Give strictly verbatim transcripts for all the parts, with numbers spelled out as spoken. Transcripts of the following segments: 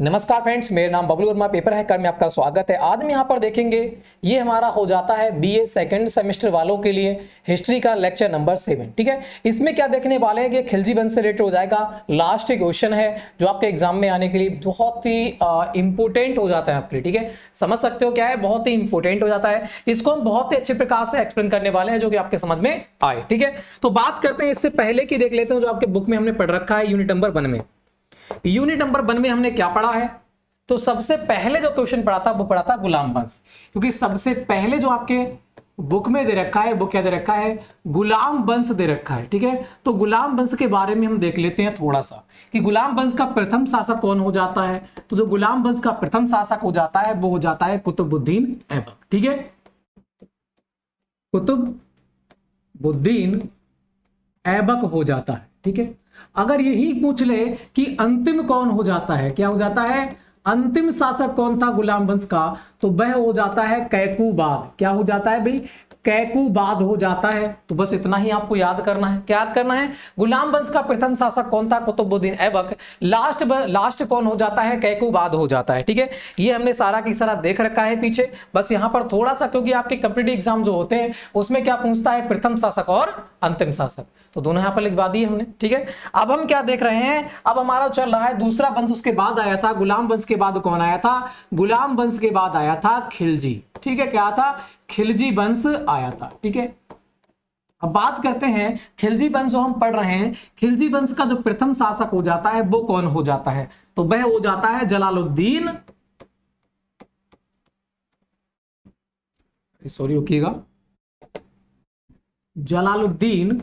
नमस्कार फ्रेंड्स, मेरा नाम बबलू वर्मा, पेपर हैकर में आपका स्वागत है। आज हम यहाँ पर देखेंगे, ये हमारा हो जाता है बीए सेकंड सेमेस्टर वालों के लिए हिस्ट्री का लेक्चर नंबर सेवन। ठीक है, इसमें क्या देखने वाले हैं कि खिलजी वंश से रिलेटेड हो जाएगा। लास्ट एक क्वेश्चन है जो आपके एग्जाम में आने के लिए बहुत ही इंपोर्टेंट हो जाता है आपके लिए। ठीक है, समझ सकते हो क्या है, बहुत ही इंपोर्टेंट हो जाता है। इसको हम बहुत ही अच्छे प्रकार से एक्सप्लेन करने वाले हैं जो कि आपके समझ में आए। ठीक है, तो बात करते हैं, इससे पहले की देख लेते हैं जो आपके बुक में हमने पढ़ रखा है। यूनिट नंबर वन में यूनिट नंबर वन में हमने क्या पढ़ा है, तो सबसे पहले जो क्वेश्चन पढ़ा था वो पढ़ा था गुलाम वंश, क्योंकि सबसे पहले जो आपके बुक में दे रखा है वो क्या दे रखा है, गुलाम वंश दे रखा है। ठीक है, तो गुलाम वंश के बारे में हम देख लेते हैं थोड़ा सा कि गुलाम वंश का प्रथम शासक कौन हो जाता है। तो जो गुलाम वंश का प्रथम शासक हो जाता है वो हो जाता है कुतुबुद्दीन ऐबक। ठीक है, कुतुबुद्दीन ऐबक हो जाता है। ठीक है, अगर यही पूछ ले कि अंतिम कौन हो जाता है, क्या हो जाता है, अंतिम शासक कौन था गुलाम वंश का, तो वह हो जाता है कैकूबाद। क्या हो जाता है भाई, कैकूबाद हो जाता है। तो बस इतना ही आपको याद करना है। क्या याद करना है, गुलाम वंश का प्रथम शासक कौन था, कुतुबुद्दीन ऐबक। लास्ट लास्ट कौन हो जाता है, कैकूबाद हो जाता है। ठीक है, ये हमने सारा की सारा देख रखा है पीछे। बस यहाँ पर थोड़ा सा, क्योंकि आपके कॉम्पिटिटिव एग्जाम जो होते हैं उसमें क्या पूछता है, प्रथम शासक और अंतिम शासक, तो दोनों यहाँ पर लिखवा दिए हमने। ठीक है, अब हम क्या देख रहे हैं, अब हमारा चल रहा है दूसरा वंश। उसके बाद आया था गुलाम वंश, के बाद कौन आया था, गुलाम वंश के बाद आया था खिलजी। ठीक है, क्या था, खिलजी वंश आया था। ठीक है, अब बात करते हैं खिलजी वंश जो हम पढ़ रहे हैं, खिलजी वंश का जो प्रथम शासक हो जाता है वो कौन हो जाता है, तो वह हो जाता है जलालुद्दीन, सॉरी रुकिएगा, जलालुद्दीन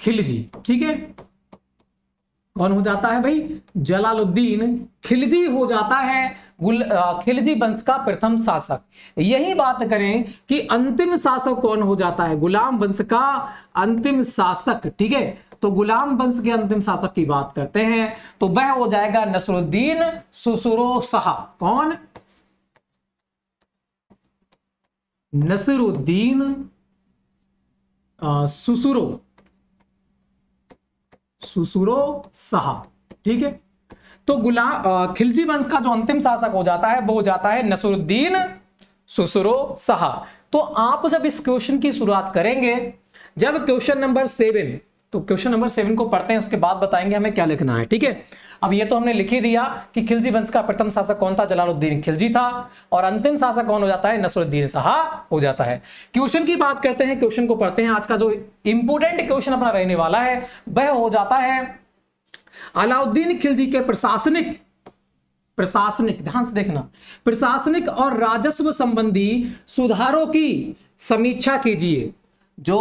खिलजी। ठीक है, कौन हो जाता है भाई, जलालुद्दीन खिलजी हो जाता है गुल खिलजी वंश का प्रथम शासक। यही बात करें कि अंतिम शासक कौन हो जाता है, गुलाम वंश का अंतिम शासक। ठीक है, तो गुलाम वंश के अंतिम शासक की बात करते हैं तो वह हो जाएगा नसीरुद्दीन खुसरो शाह। कौन, नसीरुद्दीन खुसरो खुसरो शाह। ठीक है, तो गुलाम खिलजी वंश का जो अंतिम शासक हो जाता है वो हो जाता है नसीरुद्दीन खुसरो शाह। तो आप जब इस क्वेश्चन की शुरुआत करेंगे, जब क्वेश्चन नंबर सेवन, तो क्वेश्चन नंबर सेवन को पढ़ते हैं, उसके बाद बताएंगे हमें क्या लिखना है। ठीक है, अब ये तो हमने लिख ही दिया कि खिलजी वंश का प्रथम शासक कौन था, जलालुद्दीन खिलजी था, और अंतिम शासक कौन हो जाता है, नसीरुद्दीन शाह हो जाता है। क्वेश्चन की बात करते हैं, क्वेश्चन को पढ़ते हैं। आज का जो इंपोर्टेंट क्वेश्चन अपना रहने वाला है वह हो जाता है अलाउद्दीन खिलजी के प्रशासनिक प्रशासनिक ध्यान से देखना, प्रशासनिक और राजस्व संबंधी सुधारों की समीक्षा कीजिए, जो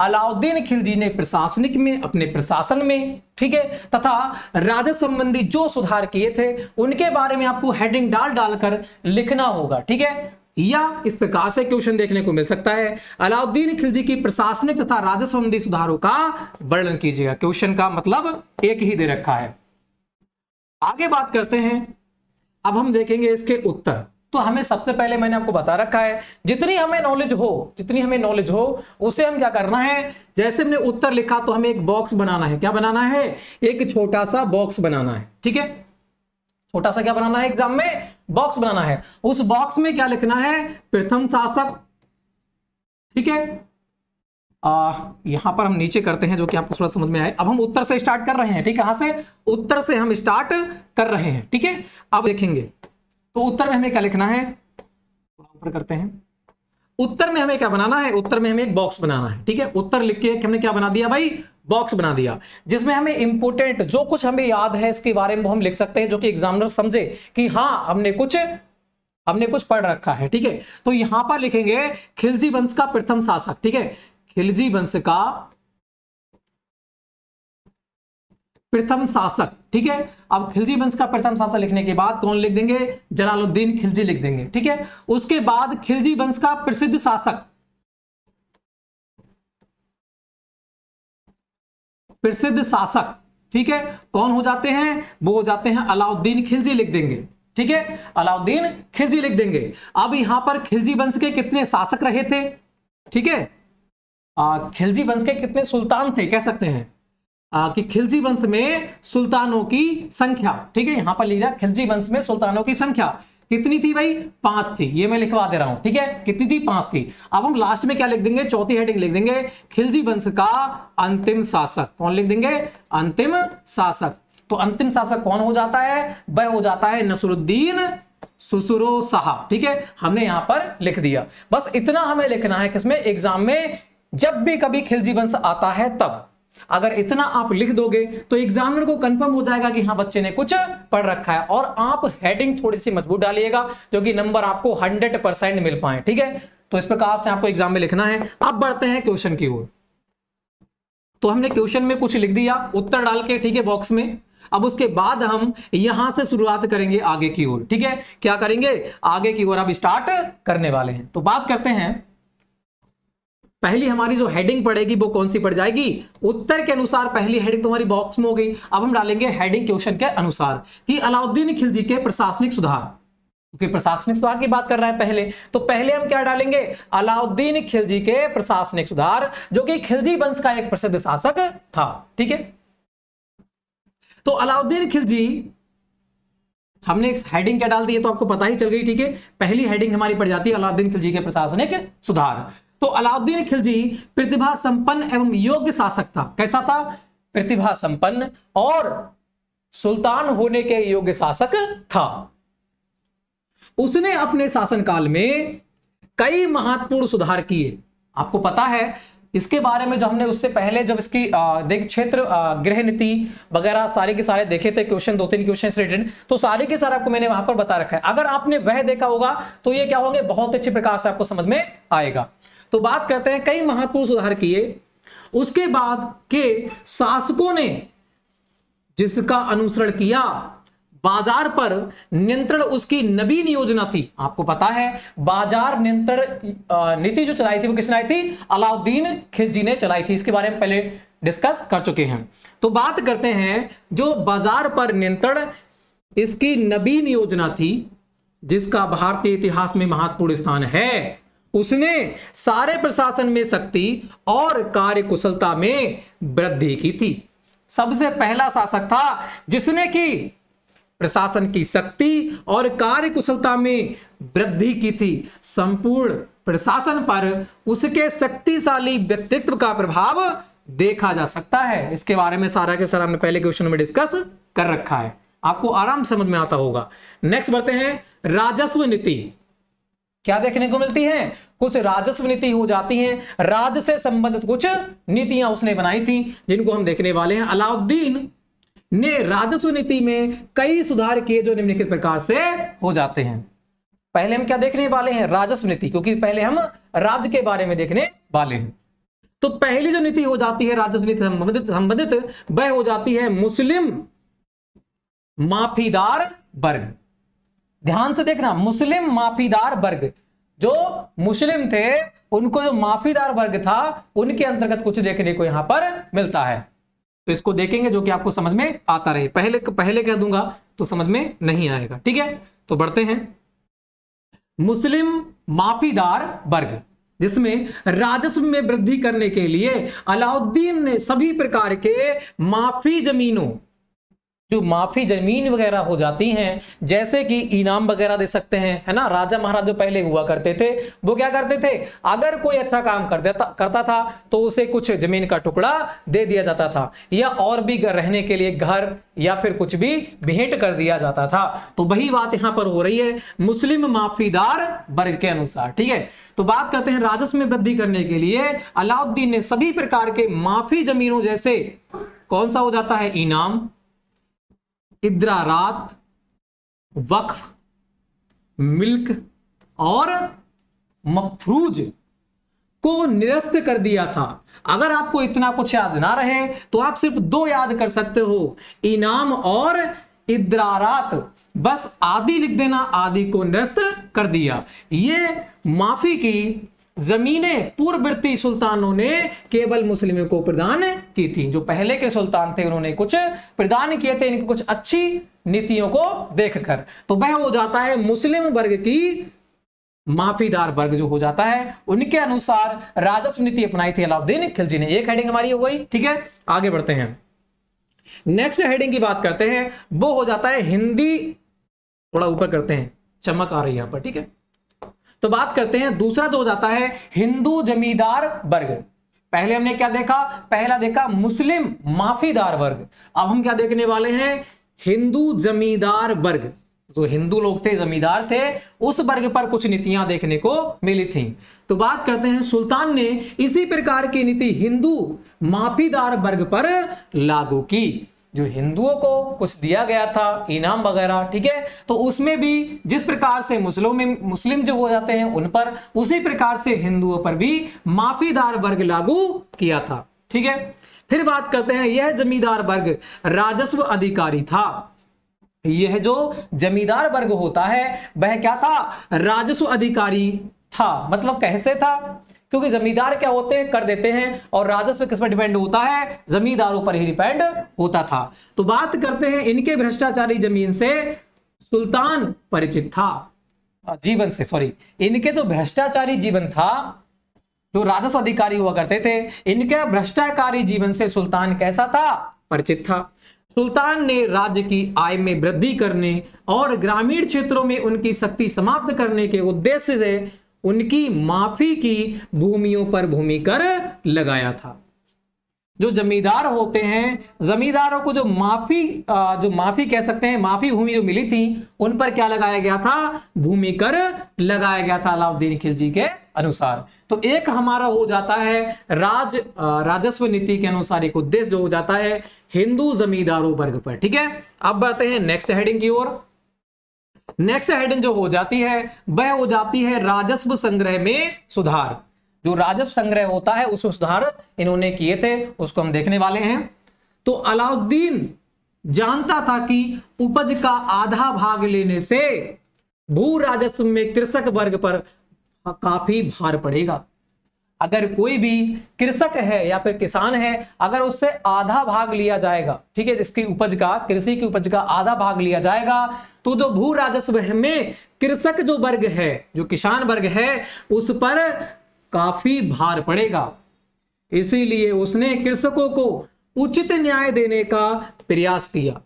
अलाउद्दीन खिलजी ने प्रशासनिक में अपने प्रशासन में, ठीक है, तथा राजस्व संबंधी जो सुधार किए थे उनके बारे में आपको हेडिंग डाल डालकर लिखना होगा। ठीक है, या इस प्रकार से क्वेश्चन देखने को मिल सकता है, अलाउद्दीन खिलजी की प्रशासनिक तथा राजस्व संबंधी सुधारों का वर्णन कीजिएगा। क्वेश्चन का मतलब एक ही दे रखा है। आगे बात करते हैं, अब हम देखेंगे इसके उत्तर। तो हमें सबसे पहले, मैंने आपको बता रखा है, जितनी हमें नॉलेज हो जितनी हमें नॉलेज हो उसे हम क्या करना है, जैसे हमने उत्तर लिखा तो हमें एक बॉक्स बनाना है। क्या बनाना है, एक छोटा सा बॉक्स बनाना है। ठीक है, छोटा सा क्या बनाना है, एग्जाम में बॉक्स बनाना है। उस बॉक्स में क्या लिखना है, प्रथम शासक। ठीक है, आ, यहां पर हम नीचे करते हैं जो कि आपको थोड़ा समझ में आए। अब हम उत्तर से स्टार्ट कर रहे हैं। ठीक है, यहां से उत्तर से हम स्टार्ट कर रहे हैं। ठीक है, अब देखेंगे तो उत्तर में हमें क्या लिखना है, ऊपर करते हैं, उत्तर में हमें क्या बनाना है, उत्तर में हमें एक बॉक्स बनाना है। ठीक है, उत्तर लिख के हमने क्या बना दिया भाई, बॉक्स बना दिया, जिसमें हमें इंपोर्टेंट जो कुछ हमें याद है इसके बारे में वो हम लिख सकते हैं, जो कि एग्जामिनर समझे कि हाँ हमने कुछ हमने कुछ पढ़ रखा है। ठीक है, तो यहां पर लिखेंगे खिलजी वंश का प्रथम शासक। ठीक है, खिलजी वंश का प्रथम शासक। ठीक है, अब खिलजी वंश का प्रथम शासक लिखने के बाद कौन लिख देंगे, जलालुद्दीन खिलजी लिख देंगे। ठीक है, उसके बाद खिलजी वंश का प्रसिद्ध शासक, प्रसिद्ध शासक, ठीक है, कौन हो जाते हैं, वो हो जाते हैं अलाउद्दीन खिलजी लिख देंगे। ठीक है, अलाउद्दीन खिलजी लिख देंगे। अब यहां पर खिलजी वंश के कितने शासक रहे थे, ठीक है, खिलजी वंश के कितने सुल्तान थे, कह सकते हैं कि खिलजी वंश में सुल्तानों की संख्या, ठीक है, यहां पर लिखा खिलजी वंश में सुल्तानों की संख्या कितनी थी भाई? पांच थी। ये मैं लिखवा दे रहा हूं, ठीक है, कितनी थी? पांच थी। अब हम लास्ट में क्या लिख देंगे? चौथी हेडिंग लिख देंगे, खिलजी वंश का अंतिम शासक। कौन लिख देंगे? अंतिम शासक। तो अंतिम शासक कौन हो जाता है? वह हो जाता है नसीरुद्दीन खुसरो शाह, ठीक है, हमने यहां पर लिख दिया। बस इतना हमें लिखना है किसमें? एग्जाम में जब भी कभी खिलजी वंश आता है तब अगर इतना आप लिख दोगे तो एग्जामिनर को कंफर्म हो जाएगा कि हाँ बच्चे ने कुछ पढ़ रखा है। और आप हेडिंग थोड़ी सी मजबूत डालिएगा क्योंकि नंबर आपको हंड्रेड परसेंट मिल पाए, ठीक है। तो इस प्रकार से आपको एग्जाम में लिखना है। अब बढ़ते हैं क्वेश्चन की ओर। तो हमने क्वेश्चन में कुछ लिख दिया उत्तर डाल के, ठीक है, बॉक्स में। अब उसके बाद हम यहां से शुरुआत करेंगे आगे की ओर, ठीक है, क्या करेंगे? आगे की ओर अब स्टार्ट करने वाले हैं। तो बात करते हैं, पहली हमारी जो हेडिंग पड़ेगी वो कौन सी पड़ जाएगी? उत्तर के अनुसार पहली हेडिंग तुम्हारी बॉक्स में हो गई। अब हम डालेंगे हेडिंग क्वेश्चन के अनुसार कि अलाउद्दीन खिलजी के प्रशासनिक सुधार, क्योंकि प्रशासनिक सुधार की बात कर रहा है पहले। तो पहले हम क्या डालेंगे? अलाउद्दीन खिलजी के प्रशासनिक सुधार, जो कि खिलजी वंश का एक प्रसिद्ध शासक था, ठीक है। तो अलाउद्दीन खिलजी हमने एक हेडिंग क्या डाल दी है तो आपको पता ही चल गई, ठीक है। पहली हेडिंग हमारी पड़ जाती है अलाउद्दीन खिलजी के प्रशासनिक सुधार। तो अलाउद्दीन खिलजी प्रतिभा संपन्न एवं योग्य शासक था। कैसा था? प्रतिभा संपन्न और सुल्तान होने के योग्य शासक था। उसने अपने शासनकाल में कई महत्वपूर्ण सुधार किए। आपको पता है इसके बारे में, जब हमने उससे पहले जब इसकी देख क्षेत्र गृह नीति वगैरह सारे के सारे देखे थे, क्वेश्चन दो तीन क्वेश्चन रिलेटेड, तो सारे के सारे आपको मैंने वहां पर बता रखा है। अगर आपने वह देखा होगा तो ये क्या होंगे, बहुत अच्छे प्रकार से आपको समझ में आएगा। तो बात करते हैं, कई महत्वपूर्ण सुधार किए। उसके बाद के शासकों ने जिसका अनुसरण किया, बाजार पर नियंत्रण उसकी नवीन योजना थी। आपको पता है बाजार नियंत्रण नीति जो चलाई थी वो किसने आई थी? अलाउद्दीन खिलजी ने चलाई थी। इसके बारे में पहले डिस्कस कर चुके हैं। तो बात करते हैं, जो बाजार पर नियंत्रण इसकी नवीन योजना थी जिसका भारतीय इतिहास में महत्वपूर्ण स्थान है, उसने सारे प्रशासन में शक्ति और कार्यकुशलता में वृद्धि की थी। सबसे पहला शासक था जिसने की प्रशासन की शक्ति और कार्यकुशलता में वृद्धि की थी। संपूर्ण प्रशासन पर उसके शक्तिशाली व्यक्तित्व का प्रभाव देखा जा सकता है। इसके बारे में सारा के सारा हमने पहले क्वेश्चन में डिस्कस कर रखा है, आपको आराम से समझ में आता होगा। नेक्स्ट बढ़ते हैं, राजस्व नीति। क्या देखने को मिलती है? कुछ राजस्व नीति हो जाती हैं, राज्य से संबंधित कुछ नीतियां उसने बनाई थी जिनको हम देखने वाले हैं। अलाउद्दीन ने राजस्व नीति में कई सुधार किए जो निम्नलिखित प्रकार से हो जाते हैं। पहले हम क्या देखने वाले हैं? राजस्व नीति, क्योंकि पहले हम राज्य के बारे में देखने वाले हैं। तो पहली जो नीति हो जाती है राजस्व नीति संबंधित संबंधित वह हो जाती है मुस्लिम माफीदार वर्ग। ध्यान से देखना, मुस्लिम माफीदार वर्ग, जो मुस्लिम थे उनको जो माफीदार वर्ग था उनके अंतर्गत कुछ देखने को यहां पर मिलता है। तो इसको देखेंगे जो कि आपको समझ में आता रहे, पहले पहले कह दूंगा तो समझ में नहीं आएगा, ठीक है। तो बढ़ते हैं, मुस्लिम माफीदार वर्ग जिसमें राजस्व में वृद्धि करने के लिए अलाउद्दीन ने सभी प्रकार के माफी जमीनों, जो माफी जमीन वगैरह हो जाती हैं, जैसे कि इनाम वगैरह दे सकते हैं, है ना। राजा महाराज जो पहले हुआ करते थे वो क्या करते थे, अगर कोई अच्छा काम कर देता करता था तो उसे कुछ जमीन का टुकड़ा दे दिया जाता था, या और भी रहने के लिए घर या फिर कुछ भी भेंट कर दिया जाता था। तो वही बात यहाँ पर हो रही है मुस्लिम माफीदार वर्ग के अनुसार, ठीक है। तो बात करते हैं, राजस्व में वृद्धि करने के लिए अलाउद्दीन ने सभी प्रकार के माफी जमीनों, जैसे कौन सा हो जाता है, इनाम, इद्रारात, वक्फ, मिल्क और मफरूज को निरस्त कर दिया था। अगर आपको इतना कुछ याद ना रहे तो आप सिर्फ दो याद कर सकते हो, इनाम और इद्रारात, बस आदि लिख देना, आदि को निरस्त कर दिया। ये माफी की जमीनें पूर्ववर्ती सुल्तानों ने केवल मुस्लिमों को प्रदान की थी। जो पहले के सुल्तान थे उन्होंने कुछ प्रदान किए थे इनकी कुछ अच्छी नीतियों को देखकर। तो वह हो जाता है मुस्लिम वर्ग की माफीदार वर्ग जो हो जाता है, उनके अनुसार राजस्व नीति अपनाई थी अलाउद्दीन खिलजी ने। एक हेडिंग हमारी हो गई, ठीक है। आगे बढ़ते हैं, नेक्स्ट हेडिंग की बात करते हैं, वो हो जाता है हिंदी, थोड़ा ऊपर करते हैं, चमक आ रही है यहाँ पर, ठीक है। तो बात करते हैं दूसरा जो हो जाता है हिंदू जमींदार वर्ग। पहले हमने क्या देखा, पहला देखा मुस्लिम माफीदार वर्ग, अब हम क्या देखने वाले हैं हिंदू जमींदार वर्ग। जो हिंदू लोग थे, जमींदार थे, उस वर्ग पर कुछ नीतियां देखने को मिली थी। तो बात करते हैं सुल्तान ने इसी प्रकार की नीति हिंदू माफीदार वर्ग पर लागू की। जो हिंदुओं को कुछ दिया गया था इनाम वगैरह, ठीक है, तो उसमें भी जिस प्रकार से मुस्लिम मुस्लिम जो हो जाते हैं उन पर, उसी प्रकार से हिंदुओं पर भी माफीदार वर्ग लागू किया था, ठीक है। फिर बात करते हैं यह जमींदार वर्ग राजस्व अधिकारी था। यह जो जमींदार वर्ग होता है वह क्या था, राजस्व अधिकारी था। मतलब कैसे था, क्योंकि जमींदार क्या होते हैं, कर देते हैं, और राजस्व किस पर डिपेंड होता है, जमींदारों पर ही डिपेंड होता था। तो बात करते हैं इनके भ्रष्टाचारी जमीन से सुल्तान परिचित था, जीवन से, सॉरी, इनके जो भ्रष्टाचारी जीवन था, जो राजस्व अधिकारी हुआ करते थे, इनके भ्रष्टाचारी जीवन से सुल्तान कैसा था, परिचित था। सुल्तान ने राज्य की आय में वृद्धि करने और ग्रामीण क्षेत्रों में उनकी शक्ति समाप्त करने के उद्देश्य से उनकी माफी की भूमियों पर भूमि कर लगाया था। जो जमींदार होते हैं, जमींदारों को जो माफी जो माफी कह सकते हैं, माफी भूमि जो मिली थी, उन पर क्या लगाया गया था, भूमि कर लगाया गया था अलाउद्दीन खिलजी के अनुसार। तो एक हमारा हो जाता है राज राजस्व नीति के अनुसार एक उद्देश्य जो हो जाता है हिंदू जमींदारों वर्ग पर, ठीक है। अब आते हैं नेक्स्ट हेडिंग की ओर। नेक्स्ट हेडिंग जो हो जाती है वह हो जाती है राजस्व संग्रह में सुधार। जो राजस्व संग्रह होता है उसमें सुधार इन्होंने किए थे, उसको हम देखने वाले हैं। तो अलाउद्दीन जानता था कि उपज का आधा भाग लेने से भू राजस्व में कृषक वर्ग पर काफी भार पड़ेगा। अगर कोई भी कृषक है या फिर किसान है, अगर उससे आधा भाग लिया जाएगा, ठीक है, इसकी उपज का, कृषि की उपज का आधा भाग लिया जाएगा, तो जो भू राजस्व में कृषक जो वर्ग है, जो किसान वर्ग है, उस पर काफी भार पड़ेगा। इसीलिए उसने कृषकों को उचित न्याय देने का प्रयास किया।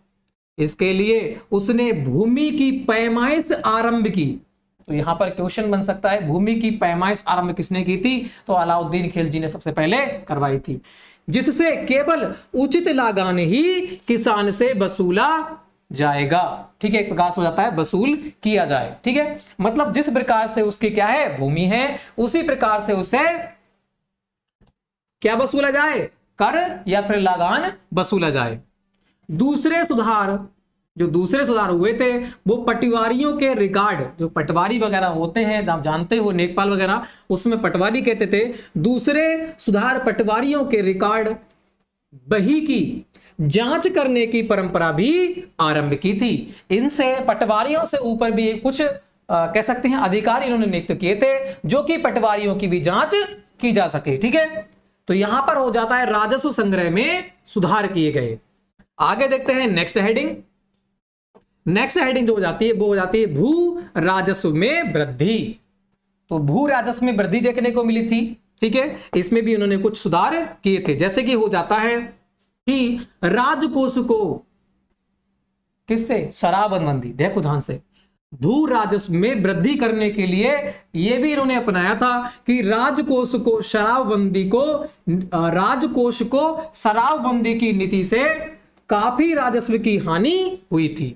इसके लिए उसने भूमि की पैमाइश आरंभ की। तो यहां पर क्वेश्चन बन सकता है, भूमि की पैमाइश आरंभ किसने की थी, तो अलाउद्दीन खिलजी ने सबसे पहले करवाई थी, जिससे केवल उचित लगान ही किसान से वसूला जाएगा, ठीक है, एक प्रकार से हो जाता है वसूल किया जाए, ठीक है। मतलब जिस प्रकार से उसकी क्या है, भूमि है, उसी प्रकार से उसे क्या वसूला जाए, कर या फिर लगान वसूला जाए। दूसरे सुधार जो दूसरे सुधार हुए थे वो पटवारियों के रिकॉर्ड, जो पटवारी वगैरह होते हैं, आप जानते हो लेखपाल वगैरह, उसमें पटवारी कहते थे। दूसरे सुधार पटवारियों के रिकॉर्ड बही की जांच करने की परंपरा भी आरंभ की थी। इनसे पटवारियों से ऊपर भी कुछ आ, कह सकते हैं अधिकारी इन्होंने नियुक्त किए थे जो कि पटवारियों की भी जांच की जा सके, ठीक है। तो यहां पर हो जाता है राजस्व संग्रह में सुधार किए गए। आगे देखते हैं नेक्स्ट हेडिंग। नेक्स्ट हेडिंग जो हो जाती है वो हो जाती है भू राजस्व में वृद्धि। तो भू राजस्व में वृद्धि देखने को मिली थी, ठीक है, इसमें भी उन्होंने कुछ सुधार किए थे। जैसे कि हो जाता है कि राजकोष को किससे, शराबबंदी, देखो ध्यान से, भू राजस्व में वृद्धि करने के लिए यह भी इन्होंने अपनाया था कि राजकोष को शराबबंदी को राजकोष को शराबबंदी की नीति से काफी राजस्व की हानि हुई थी।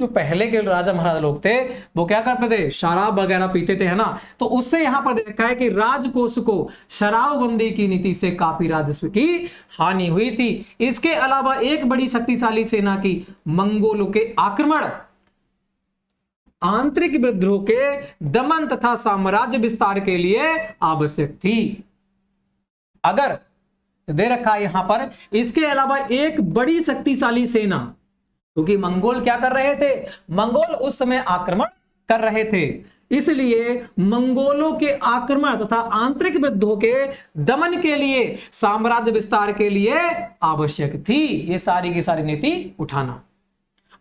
जो पहले के राजा महाराजा लोग थे वो क्या करते थे, शराब वगैरह पीते थे, है ना, तो उससे यहां पर देखा है कि राजकोष को शराबबंदी की नीति से काफी राजस्व की हानि हुई थी। इसके अलावा एक बड़ी शक्तिशाली सेना की मंगोलों के आक्रमण, आंतरिक विद्रोह के दमन तथा साम्राज्य विस्तार के लिए आवश्यक थी। अगर दे रखा है यहां पर, इसके अलावा एक बड़ी शक्तिशाली सेना, क्योंकि मंगोल क्या कर रहे थे, मंगोल उस समय आक्रमण कर रहे थे, इसलिए मंगोलों के आक्रमण तथा आंतरिक विद्रोह के दमन के लिए, साम्राज्य विस्तार के लिए आवश्यक थी ये सारी की सारी नीति उठाना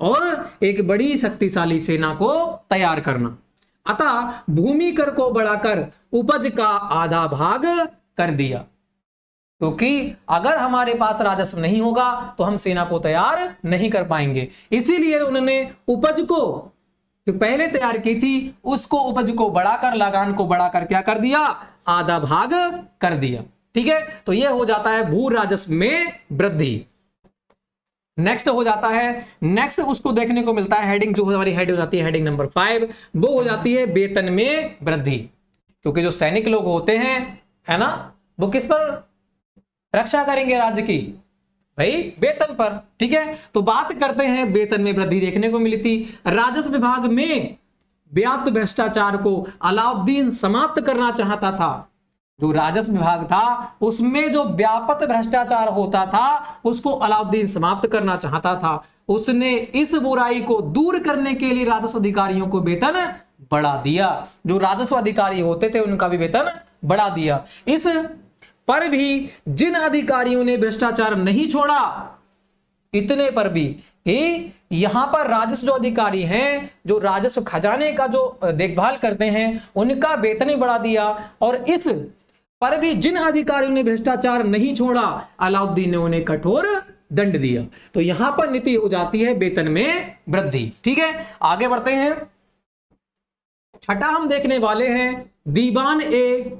और एक बड़ी शक्तिशाली सेना को तैयार करना। अतः भूमि कर को बढ़ाकर उपज का आधा भाग कर दिया। क्योंकि अगर हमारे पास राजस्व नहीं होगा तो हम सेना को तैयार नहीं कर पाएंगे। इसीलिए उन्होंने उपज को जो पहले तैयार की थी उसको उपज को बढ़ाकर, लगान को बढ़ाकर क्या कर दिया, आधा भाग कर दिया। ठीक है, तो यह हो जाता है भू राजस्व में वृद्धि। नेक्स्ट हो जाता है, नेक्स्ट उसको देखने को मिलता है हेडिंग, जो हमारी हेड हो जाती है हेडिंग नंबर फाइव, वो हो जाती है वेतन में वृद्धि। क्योंकि जो सैनिक लोग होते हैं, है ना, वो किस पर रक्षा करेंगे राज्य की, भाई वेतन पर। ठीक है, तो बात करते हैं वेतन में वृद्धि देखने को मिली थी। राजस्व विभाग में व्याप्त भ्रष्टाचार को अलाउद्दीन समाप्त करना चाहता था। जो राजस्व विभाग था उसमें जो व्यापक भ्रष्टाचार होता था उसको अलाउद्दीन समाप्त करना चाहता था। उसने इस बुराई को दूर करने के लिए राजस्व अधिकारियों को वेतन बढ़ा दिया। जो राजस्व अधिकारी होते थे उनका भी वेतन बढ़ा दिया। इस पर भी जिन अधिकारियों ने भ्रष्टाचार नहीं छोड़ा, इतने पर भी कि यहां पर राजस्व जो अधिकारी हैं, जो राजस्व खजाने का जो देखभाल करते हैं, उनका वेतन बढ़ा दिया। और इस पर भी जिन अधिकारियों ने भ्रष्टाचार नहीं छोड़ा, अलाउद्दीन ने उन्हें कठोर दंड दिया। तो यहां पर नीति हो जाती है वेतन में वृद्धि। ठीक है, आगे बढ़ते हैं। छठा हम देखने वाले हैं दीवान ए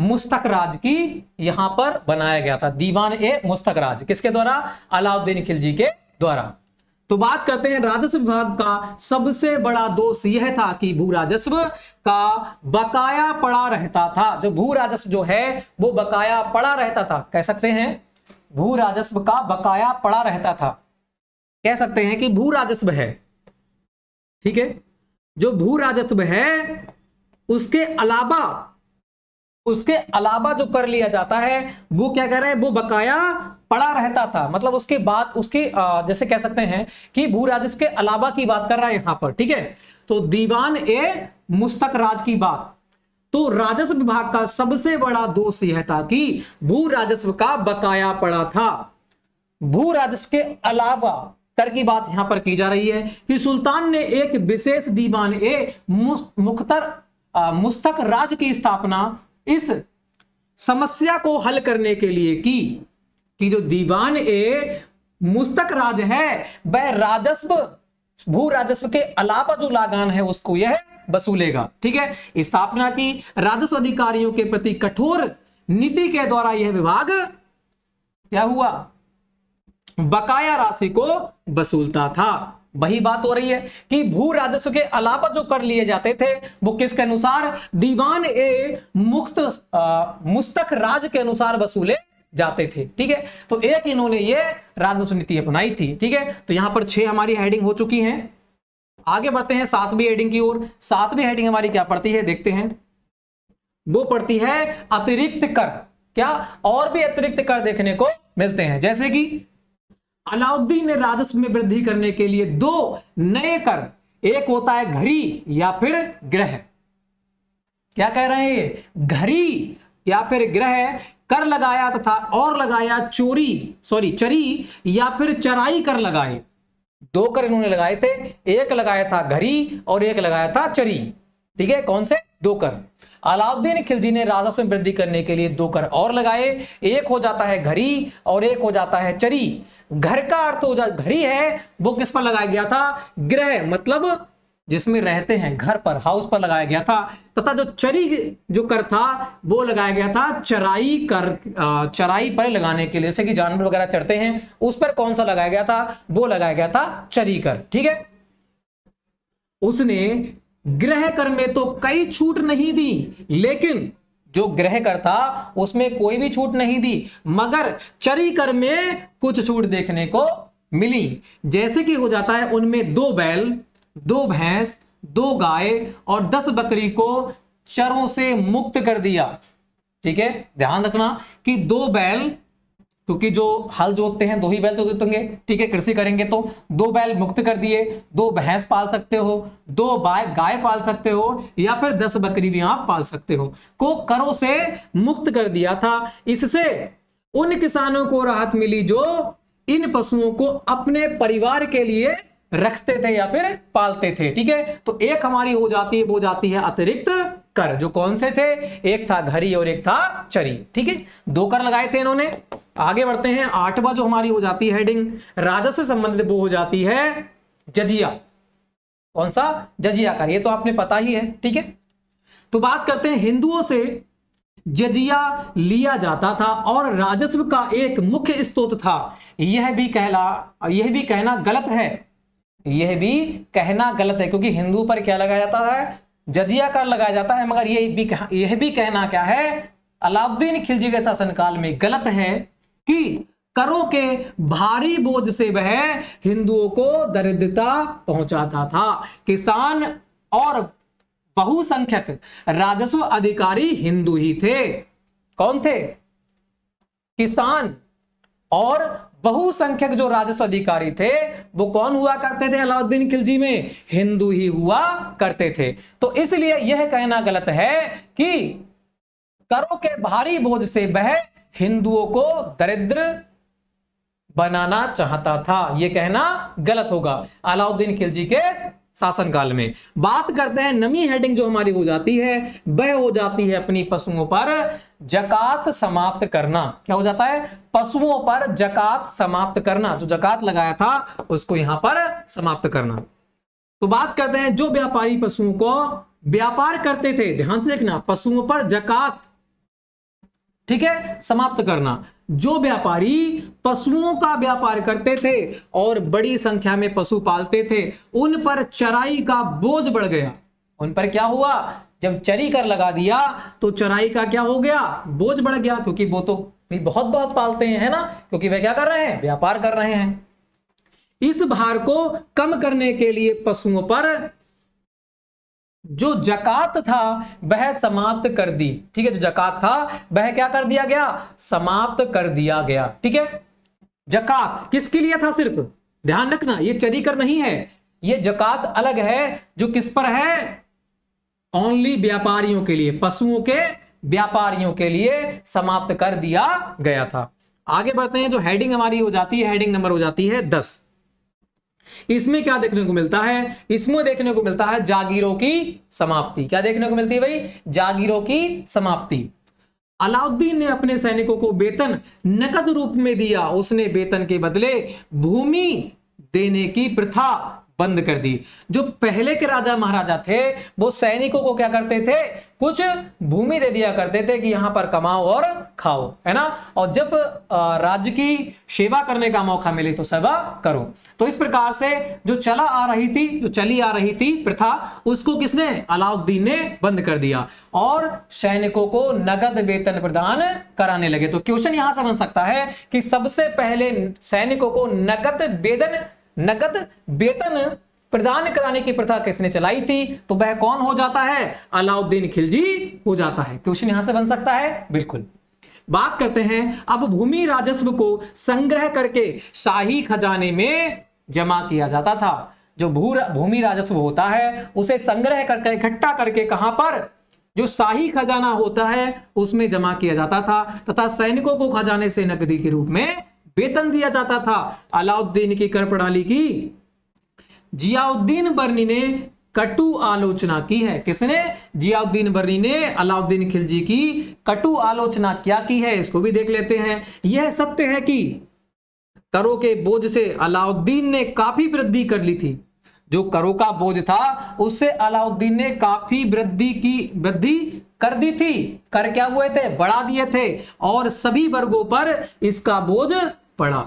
मुस्तक राज की, यहां पर बनाया गया था दीवान ए मुस्तक राज, किसके द्वारा, अलाउद्दीन खिलजी के द्वारा। तो बात करते हैं राजस्व विभाग का सबसे बड़ा दोष यह था कि भू राजस्व का बकाया पड़ा रहता था। जो भू राजस्व जो है वो बकाया पड़ा रहता था, कह सकते हैं भू राजस्व का बकाया पड़ा रहता था, कह सकते हैं कि भू राजस्व है। ठीक है, जो भू राजस्व है उसके अलावा उसके अलावा जो कर लिया जाता है वो क्या कह रहे हैं, वो बकाया पड़ा रहता था। मतलब उसके बाद उसके जैसे कह सकते हैं कि भू राजस्व के अलावा की बात कर रहा है यहां पर। ठीक है, तो दीवान ए मुस्तक राज की बात, तो राजस्व विभाग का सबसे बड़ा दोष यह था कि भू राजस्व का बकाया पड़ा था। भू राजस्व के अलावा कर की बात यहां पर की जा रही है कि सुल्तान ने एक विशेष दीवान ए मुख्तर मुस्तक राज की स्थापना इस समस्या को हल करने के लिए की कि जो दीवान ए मुस्तक राज है वह राजस्व, भू राजस्व के अलावा जो लागान है उसको यह वसूलेगा। ठीक है, स्थापना की, राजस्व अधिकारियों के प्रति कठोर नीति के द्वारा यह विभाग क्या हुआ, बकाया राशि को वसूलता था। वही बात हो रही है कि भू राजस्व के अलावा जो कर लिए जाते थे वो किसके अनुसार, दीवान ए मुक्त मुस्तक राज के अनुसार वसूले जाते थे। ठीक है, तो एक इन्होंने ये राजस्व नीति अपनाई थी। ठीक है, तो यहां पर छह हमारी हेडिंग हो चुकी हैं। आगे बढ़ते हैं सातवीं हेडिंग की ओर। सातवीं हेडिंग हमारी क्या पड़ती है देखते हैं, वो पड़ती है अतिरिक्त कर। क्या और भी अतिरिक्त कर देखने को मिलते हैं, जैसे कि अलाउद्दीन ने राजस्व में वृद्धि करने के लिए दो नए कर, एक होता है घरी या फिर ग्रह, क्या कह रहे हैं ये, घरी या फिर ग्रह कर लगाया तथा और लगाया चोरी सॉरी चरी या फिर चराई कर लगाए। दो कर इन्होंने लगाए थे, एक लगाया था घरी और एक लगाया था चरी। ठीक है, कौन से दो कर, अलाउद्दीन खिलजी ने राजस्व में वृद्धि करने के लिए दो कर और लगाए, एक हो जाता है घरी और एक हो जाता है चरी। घर का अर्थ हो जाता, घरी है वो किस पर लगाया गया था, गृह मतलब जिसमें रहते हैं, घर पर, हाउस पर लगाया गया था। तथा जो चरी जो कर था वो लगाया गया था चराई कर, चराई पर लगाने के लिए, जैसे कि जानवर वगैरह चढ़ते हैं उस पर कौन सा लगाया गया था, वो लगाया गया था चरी कर। ठीक है, उसने गृह कर में तो कई छूट नहीं दी, लेकिन जो गृह कर था उसमें कोई भी छूट नहीं दी, मगर चरी कर में कुछ छूट देखने को मिली। जैसे कि हो जाता है उनमें दो बैल, दो भैंस, दो गाय और दस बकरी को चरों से मुक्त कर दिया। ठीक है, ध्यान रखना कि दो बैल, क्योंकि जो हल जोतते हैं दो ही बैल जोत होंगे। ठीक है, कृषि करेंगे तो दो बैल मुक्त कर दिए, दो भैंस पाल सकते हो, दो गाय पाल सकते हो या फिर दस बकरी भी आप पाल सकते हो, को करों से मुक्त कर दिया था। इससे उन किसानों को राहत मिली जो इन पशुओं को अपने परिवार के लिए रखते थे या फिर पालते थे। ठीक है, तो एक हमारी हो जाती है, वो जाती है अतिरिक्त कर, जो कौन से थे, एक था घरी और एक था चरी। ठीक है, दो कर लगाए थे इन्होंने। आगे बढ़ते हैं, आठवां जो हमारी हो जाती है हेडिंग राजस्व से संबंधित, वो हो जाती है जजिया। कौन सा? जजिया कर, ये तो आपने पता ही है। ठीक है, तो बात करते हैं, हिंदुओं से जजिया लिया जाता था और राजस्व का एक मुख्य स्रोत था। यह भी कहला यह भी कहना गलत है यह भी कहना गलत है क्योंकि हिंदू पर क्या लगाया जाता है? जजिया कर लगाया जाता है। मगर यह भी यह भी कहना क्या है, अलाउद्दीन खिलजी के शासनकाल में गलत है कि करों के भारी बोझ से वह हिंदुओं को दरिद्रता पहुंचाता था। किसान और बहुसंख्यक राजस्व अधिकारी हिंदू ही थे। कौन थे? किसान और बहुसंख्यक जो राजस्व अधिकारी थे वो कौन हुआ करते थे अलाउद्दीन खिलजी में? हिंदू ही हुआ करते थे। तो इसलिए यह कहना गलत है कि करों के भारी बोझ से वह हिंदुओं को दरिद्र बनाना चाहता था, यह कहना गलत होगा अलाउद्दीन खिलजी के शासनकाल में। बात करते हैं, नमी हेडिंग जो हमारी हो जाती है वह हो जाती है अपनी पशुओं पर जकात समाप्त करना। क्या हो जाता है? पशुओं पर जकात समाप्त करना, जो जकात लगाया था उसको यहां पर समाप्त करना। तो बात करते हैं, जो व्यापारी पशुओं को व्यापार करते थे, ध्यान से देखना, पशुओं पर जकात, ठीक है, समाप्त करना। जो व्यापारी पशुओं का व्यापार करते थे और बड़ी संख्या में पशु पालते थे, उन पर चराई का बोझ बढ़ गया। उन पर क्या हुआ? जब चरी कर लगा दिया तो चराई का क्या हो गया? बोझ बढ़ गया, क्योंकि वो तो भी बहुत बहुत पालते हैं, है ना, क्योंकि वे क्या कर रहे हैं? व्यापार कर रहे हैं। इस भार को कम करने के लिए पशुओं पर जो जकात था वह समाप्त कर दी। ठीक है, जो जकात था वह क्या कर दिया गया? समाप्त कर दिया गया। ठीक है, जकात किसके लिए था? सिर्फ ध्यान रखना, ये चरी कर नहीं है, ये जकात अलग है, जो किस पर है? ओनली व्यापारियों के लिए, पशुओं के व्यापारियों के लिए समाप्त कर दिया गया था। आगे बढ़ते हैं, जो हेडिंग हमारी हो जाती है, हेडिंग नंबर हो जाती है दस। इसमें क्या देखने को मिलता है? इसमें देखने को मिलता है जागीरों की समाप्ति। क्या देखने को मिलती है भाई? जागीरों की समाप्ति। अलाउद्दीन ने अपने सैनिकों को वेतन नकद रूप में दिया, उसने वेतन के बदले भूमि देने की प्रथा बंद कर दी। जो पहले के राजा महाराजा थे वो सैनिकों को क्या करते थे? कुछ भूमि दे दिया करते थे कि यहां पर कमाओ और खाओ, है ना, और जब राज्य की सेवा करने का मौका मिले तो सेवा करो। तो इस प्रकार से जो चला आ रही थी जो चली आ रही थी प्रथा, उसको किसने? अलाउद्दीन ने बंद कर दिया और सैनिकों को नगद वेतन प्रदान कराने लगे। तो क्वेश्चन यहां से बन सकता है कि सबसे पहले सैनिकों को नगद वेतन नगद वेतन प्रदान कराने की प्रथा किसने चलाई थी? तो वह कौन हो जाता है? अलाउद्दीन खिलजी हो जाता है। क्वेश्चन यहां से बन सकता है, बिल्कुल। बात करते हैं, अब भूमि राजस्व को संग्रह करके शाही खजाने में जमा किया जाता था। जो भू भूमि राजस्व होता है उसे संग्रह करके, इकट्ठा करके, कहां पर? जो शाही खजाना होता है उसमें जमा किया जाता था, तथा सैनिकों को खजाने से नकदी के रूप में वेतन दिया जाता था। अलाउद्दीन की कर प्रणाली की जियाउद्दीन बरनी ने कटु आलोचना की है। किसने? जियाउद्दीन बरनी ने अलाउद्दीन खिलजी की कटु आलोचना क्या की है, इसको भी देख लेते हैं। यह सत्य है कि करों के बोझ से अलाउद्दीन ने काफी वृद्धि कर ली थी। जो करों का बोझ था उससे अलाउद्दीन ने काफी वृद्धि की वृद्धि कर दी थी। कर क्या हुए थे? बढ़ा दिए थे, और सभी वर्गों पर इसका बोझ पड़ा।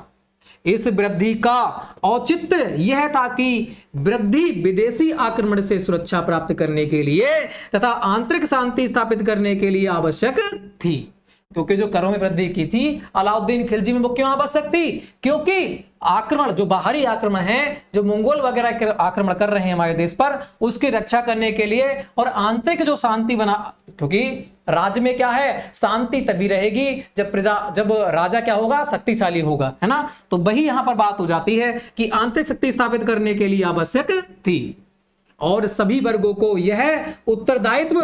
इस वृद्धि का औचित्य यह था कि वृद्धि विदेशी आक्रमण से सुरक्षा प्राप्त करने के लिए तथा आंतरिक शांति स्थापित करने के लिए आवश्यक थी। क्योंकि जो करों में वृद्धि की थी अलाउद्दीन खिलजी में, वो क्यों आवश्यक थी? क्योंकि आक्रमण, जो बाहरी आक्रमण है, जो मंगोल वगैरह के आक्रमण कर रहे हैं हमारे देश पर, उसकी रक्षा करने के लिए, और आंतरिक जो शांति बना, क्योंकि राज्य में क्या है? शांति तभी रहेगी जब प्रजा जब राजा क्या होगा? शक्तिशाली होगा, है ना। तो वही यहां पर बात हो जाती है कि आंतरिक शक्ति स्थापित करने के लिए आवश्यक थी, और सभी वर्गों को यह उत्तरदायित्व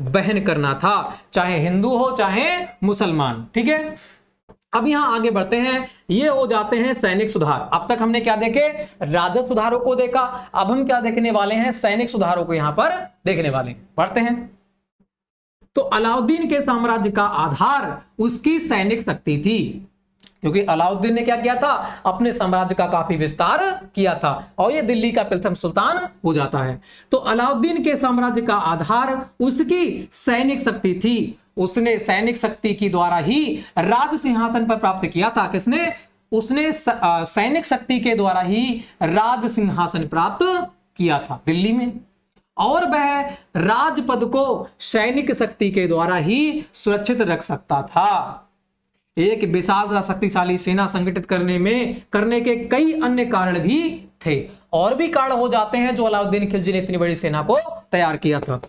बहन करना था, चाहे हिंदू हो चाहे मुसलमान। ठीक है, अब यहाँ आगे बढ़ते हैं, ये हो जाते हैं सैनिक सुधार। अब तक हमने क्या देखे, राजस्व सुधारों को देखा, अब हम क्या देखने वाले हैं, सैनिक सुधारों को यहाँ पर देखने वाले। बढ़ते हैं तो अलाउद्दीन के साम्राज्य का आधार उसकी सैनिक शक्ति थी, क्योंकि अलाउद्दीन ने क्या किया था, अपने साम्राज्य का काफी विस्तार किया था और ये दिल्ली का प्रथम सुल्तान हो जाता है। तो अलाउद्दीन के साम्राज्य का आधार उसकी सैनिक शक्ति थी, उसने सैनिक शक्ति के द्वारा ही राज सिंहासन पर प्राप्त किया था। किसने, उसने सैनिक शक्ति के द्वारा ही राज सिंहासन प्राप्त किया था दिल्ली में, और वह राजपद को सैनिक शक्ति के द्वारा ही सुरक्षित रख सकता था। एक विशाल तथा शक्तिशाली सेना संगठित करने में करने के कई अन्य कारण भी थे, और भी कारण हो जाते हैं जो अलाउद्दीन खिलजी ने इतनी बड़ी सेना को तैयार किया था।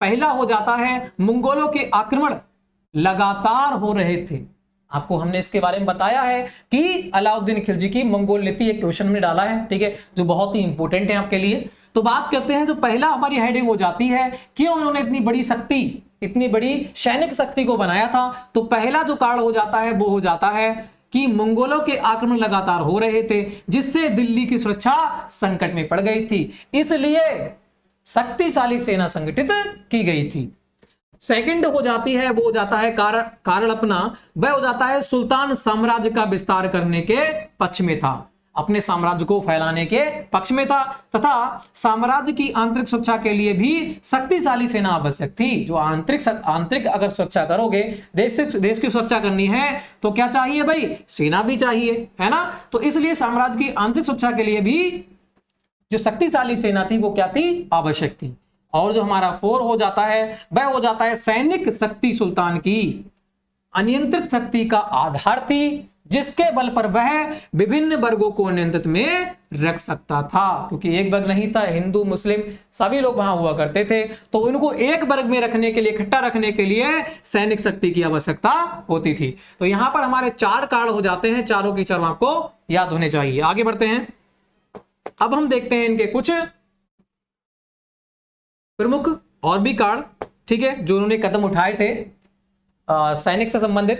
पहला हो जाता है मंगोलों के आक्रमण लगातार हो रहे थे। आपको हमने इसके बारे में बताया है कि अलाउद्दीन खिलजी की मंगोल नीति एक क्वेश्चन में डाला है, ठीक है, जो बहुत ही इंपॉर्टेंट है आपके लिए। तो बात करते हैं, जो पहला हमारी हेडिंग हो जाती है, क्यों उन्होंने इतनी बड़ी शक्ति, इतनी बड़ी सैनिक शक्ति को बनाया था। तो पहला जो कारण हो जाता है वो हो जाता है कि मंगोलों के आक्रमण लगातार हो रहे थे, जिससे दिल्ली की सुरक्षा संकट में पड़ गई थी, इसलिए शक्तिशाली सेना संगठित की गई थी। सेकंड हो जाती है, वो हो जाता है कारण, कारण अपना, वह हो जाता है सुल्तान साम्राज्य का विस्तार करने के पक्ष में था, अपने साम्राज्य को फैलाने के पक्ष में था, तथा साम्राज्य की आंतरिक सुरक्षा के लिए भी शक्तिशाली सेना आवश्यक थी। जो आंतरिक आंतरिक अगर सुरक्षा करोगे, देश से देश की सुरक्षा करनी है तो क्या चाहिए भाई, सेना भी चाहिए, है ना। तो इसलिए साम्राज्य की आंतरिक सुरक्षा के लिए भी जो शक्तिशाली सेना थी वो क्या थी, आवश्यक थी। और जो हमारा फोर हो जाता है वह हो जाता है सैनिक शक्ति सुल्तान की अनियंत्रित शक्ति का आधार थी, जिसके बल पर वह विभिन्न वर्गों को नियंत्रित में रख सकता था, क्योंकि एक वर्ग नहीं था, हिंदू मुस्लिम सभी लोग वहां हुआ करते थे, तो उनको एक वर्ग में रखने के लिए, इकट्ठा रखने के लिए सैनिक शक्ति की आवश्यकता होती थी। तो यहां पर हमारे चार कारण हो जाते हैं, चारों की चारों आपको याद होने चाहिए। आगे बढ़ते हैं, अब हम देखते हैं इनके कुछ प्रमुख और भी कारण, ठीक है, जो उन्होंने कदम उठाए थे सैनिक से संबंधित।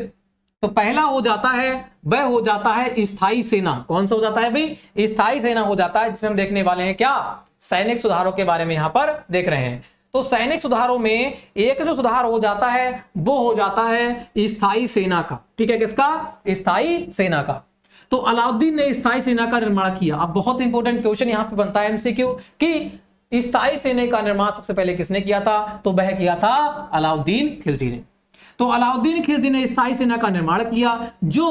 तो पहला हो जाता है वह हो जाता है स्थायी सेना। कौन सा हो जाता है भाई, स्थायी सेना हो जाता है, जिसमें हम देखने वाले हैं क्या, सैनिक सुधारों के बारे में यहां पर देख रहे हैं। तो सैनिक सुधारों में एक जो सुधार हो जाता है वो हो जाता है स्थायी सेना का, ठीक है, किसका, स्थायी सेना का। तो अलाउद्दीन ने स्थायी सेना का निर्माण किया। अब बहुत इंपॉर्टेंट क्वेश्चन यहाँ पे बनता है एमसीक्यू की, स्थायी सेना का निर्माण सबसे पहले किसने किया था, तो वह किया था अलाउद्दीन खिलजी ने। तो अलाउद्दीन खिलजी ने स्थायी सेना का निर्माण किया जो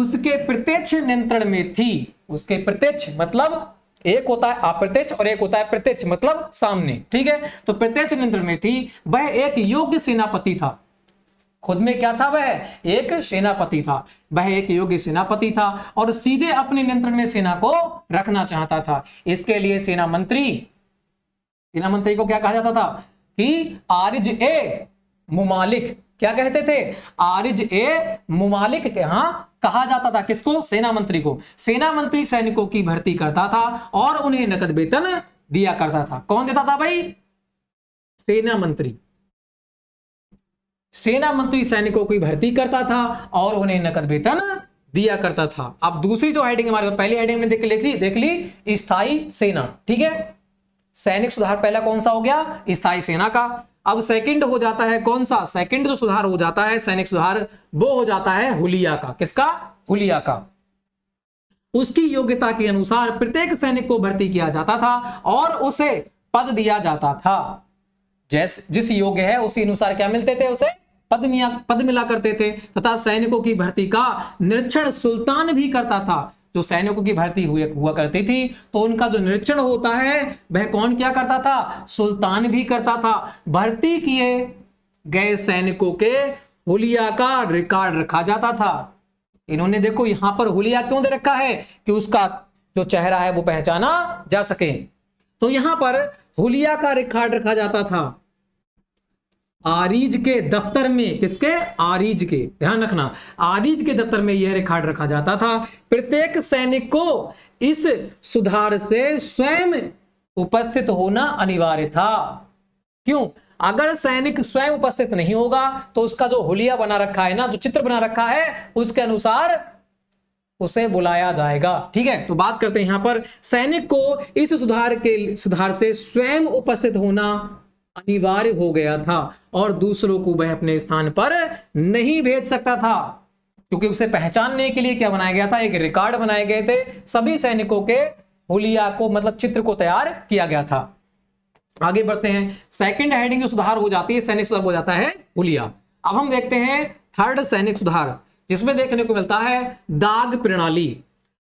उसके प्रत्यक्ष नियंत्रण में थी। उसके प्रत्यक्ष मतलब, एक होता है अप्रत्यक्ष और एक होता है प्रत्यक्ष मतलब सामने, ठीक है। तो प्रत्यक्ष नियंत्रण में थी, वह एक योग्य सेनापति था, खुद में क्या था, वह एक सेनापति था, वह एक योग्य सेनापति था और सीधे अपने नियंत्रण में सेना को रखना चाहता था। इसके लिए सेना मंत्री, सेना मंत्री को क्या कहा जाता था कि आरिज ए मुमालिक, क्या कहते थे, आरिज ए मुमालिक के यहां कहा जाता था। किसको, सेना मंत्री को। सेना मंत्री सैनिकों की भर्ती करता था और उन्हें नकद वेतन दिया करता था। कौन देता था भाई, सेना मंत्री। सेना मंत्री सैनिकों की भर्ती करता था और उन्हें नकद वेतन दिया करता था। अब दूसरी जो हेडिंग हमारे पहली हेडिंग में देख ली देख ली स्थायी सेना, ठीक है। सैनिक सुधार पहला कौन सा हो गया, स्थायी सेना का। अब सेकंड हो जाता है कौन सा, सेकंड जो सुधार हो जाता है सैनिक सुधार वो हो जाता है हुलिया का। किसका, हुलिया का। उसकी योग्यता के अनुसार प्रत्येक सैनिक को भर्ती किया जाता था और उसे पद दिया जाता था। जैस जिस योग्य है उसी अनुसार क्या मिलते थे, उसे पद मिया पद मिला करते थे। तथा सैनिकों की भर्ती का निरीक्षण सुल्तान भी करता था। जो सैनिकों की भर्ती हुए हुआ करती थी तो उनका जो निरीक्षण होता है वह कौन क्या करता था, सुल्तान भी करता था। भर्ती किए गए सैनिकों के हुलिया का रिकॉर्ड रखा जाता था। इन्होंने देखो यहां पर हुलिया क्यों दे रखा है, कि उसका जो चेहरा है वो पहचाना जा सके। तो यहां पर हुलिया का रिकॉर्ड रखा जाता था आरिज के दफ्तर में। किसके, आरिज के, ध्यान रखना, आरिज के दफ्तर में यह रिकॉर्ड रखा जाता था। प्रत्येक सैनिक को इस सुधार से स्वयं उपस्थित होना अनिवार्य था। क्यों, अगर सैनिक स्वयं उपस्थित नहीं होगा तो उसका जो हुलिया बना रखा है ना, जो चित्र बना रखा है, उसके अनुसार उसे बुलाया जाएगा। ठीक है, तो बात करते हैं यहां पर सैनिक को इस सुधार के सुधार से स्वयं उपस्थित होना अनिवार्य हो गया था और दूसरों को वह अपने स्थान पर नहीं भेज सकता था, क्योंकि उसे पहचानने के लिए क्या बनाया गया था, एक रिकॉर्ड बनाए गए थे सभी सैनिकों के हुलिया को, मतलब चित्र को तैयार किया गया था। आगे बढ़ते हैं, सेकंड हेडिंग जो सुधार हो जाती है, सैनिक सुधार हो जाता है हुलिया। अब हम देखते हैं थर्ड सैनिक सुधार, जिसमें देखने को मिलता है दाग प्रणाली।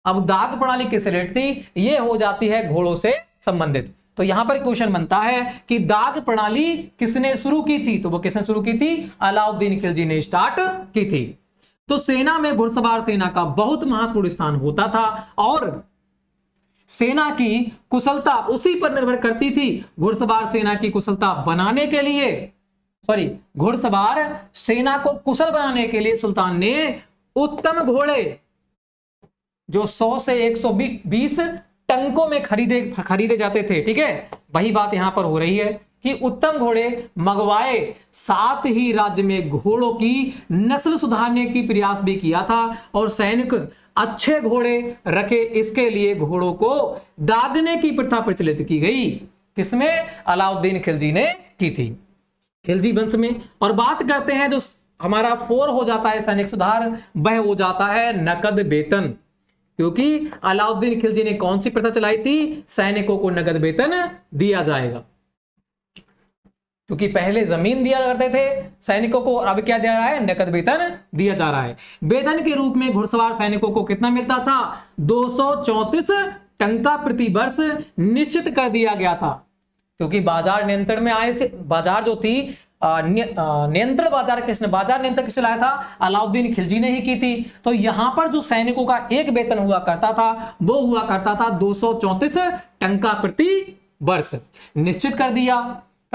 अब दाग प्रणाली किससे रिलेटेड थी, ये हो जाती है घोड़ों से संबंधित। तो यहां पर क्वेश्चन बनता है कि दाग प्रणाली किसने शुरू की थी, तो वो किसने शुरू की थी, अलाउद्दीन खिलजी ने स्टार्ट की थी। तो सेना में घुड़सवार सेना का बहुत महत्वपूर्ण स्थान होता था और सेना की कुशलता उसी पर निर्भर करती थी। घुड़सवार सेना की कुशलता बनाने के लिए, सॉरी, घुड़सवार सेना को कुशल बनाने के लिए सुल्तान ने उत्तम घोड़े जो सौ से एक सौ बीस टंकों में खरीदे खरीदे जाते थे, ठीक है, वही बात यहां पर हो रही है कि उत्तम घोड़े मंगवाए, साथ ही राज्य में घोड़ों की नस्ल सुधारने की प्रयास भी किया था और सैनिक अच्छे घोड़े रखे, इसके लिए घोड़ों को दागने की प्रथा प्रचलित की गई, किसमें, अलाउद्दीन खिलजी ने की थी, खिलजी वंश में। और बात करते हैं जो हमारा फोर हो जाता है सैनिक सुधार, वह हो जाता है नकद वेतन, क्योंकि अलाउद्दीन खिलजी ने कौन सी प्रथा चलाई थी, सैनिकों को नकद वेतन दिया जाएगा, क्योंकि पहले जमीन दिया करते थे सैनिकों को और अब क्या दिया रहा है, नकद वेतन दिया जा रहा है। वेतन के रूप में घुड़सवार सैनिकों को कितना मिलता था, दो सौ चौंतीस टंका प्रति वर्ष निश्चित कर दिया गया था, क्योंकि बाजार नियंत्रण में आए थे, बाजार जो थी नियंत्रण बाजार किसने बाजार नियंत्रण किसने लाया था, अलाउद्दीन खिलजी ने ही की थी। तो यहां पर जो सैनिकों का एक वेतन हुआ करता था वो हुआ करता था दो सौ चौंतीस टंका प्रति वर्ष निश्चित कर दिया,